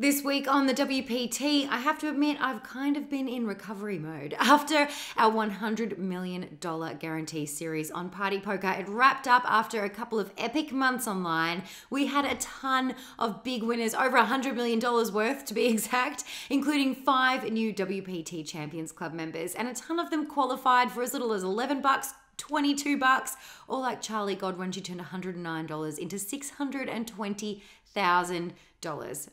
This week on the WPT, I have to admit I've kind of been in recovery mode. After our $100 million guarantee series on Party Poker, it wrapped up after a couple of epic months online. We had a ton of big winners, over $100 million worth to be exact, including 5 new WPT Champions Club members, and a ton of them qualified for as little as $11, $22, or like Charlie Godwin, she turned $109 into $620,000.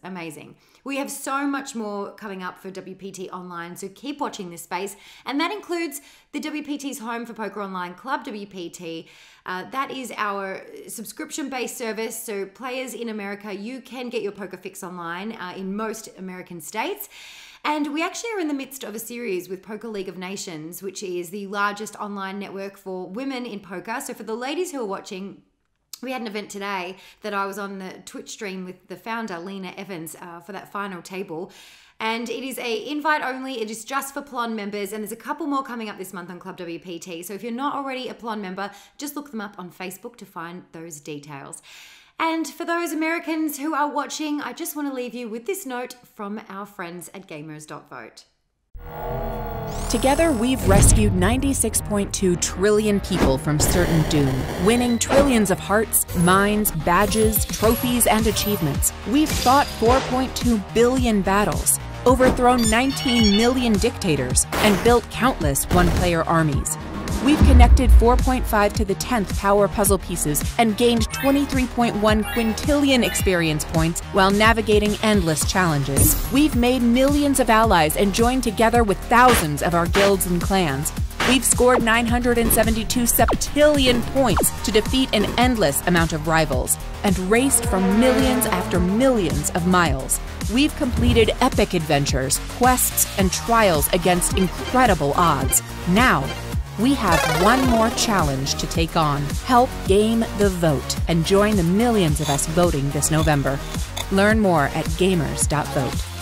Amazing. We have so much more coming up for WPT Online, so keep watching this space. And that includes the WPT's Home for Poker Online Club, WPT. That is our subscription-based service. So players in America, you can get your poker fix online in most American states. And we actually are in the midst of a series with Poker League of Nations, which is the largest online network for women in poker. So for the ladies who are watching, we had an event today that I was on the Twitch stream with the founder, Lena Evans, for that final table. And it is a invite only, it is just for Plon members, and there's a couple more coming up this month on Club WPT. So if you're not already a Plon member, just look them up on Facebook to find those details. And for those Americans who are watching, I just want to leave you with this note from our friends at gamers.vote. Together, we've rescued 96.2 trillion people from certain doom, winning trillions of hearts, minds, badges, trophies, and achievements. We've fought 4.2 billion battles, overthrown 19 million dictators, and built countless one-player armies. We've connected 4.5 to the 10th power puzzle pieces and gained 23.1 quintillion experience points while navigating endless challenges. We've made millions of allies and joined together with thousands of our guilds and clans. We've scored 972 septillion points to defeat an endless amount of rivals and raced for millions after millions of miles. We've completed epic adventures, quests, and trials against incredible odds. Now, we have one more challenge to take on. Help game the vote and join the millions of us voting this November. Learn more at gamers.vote.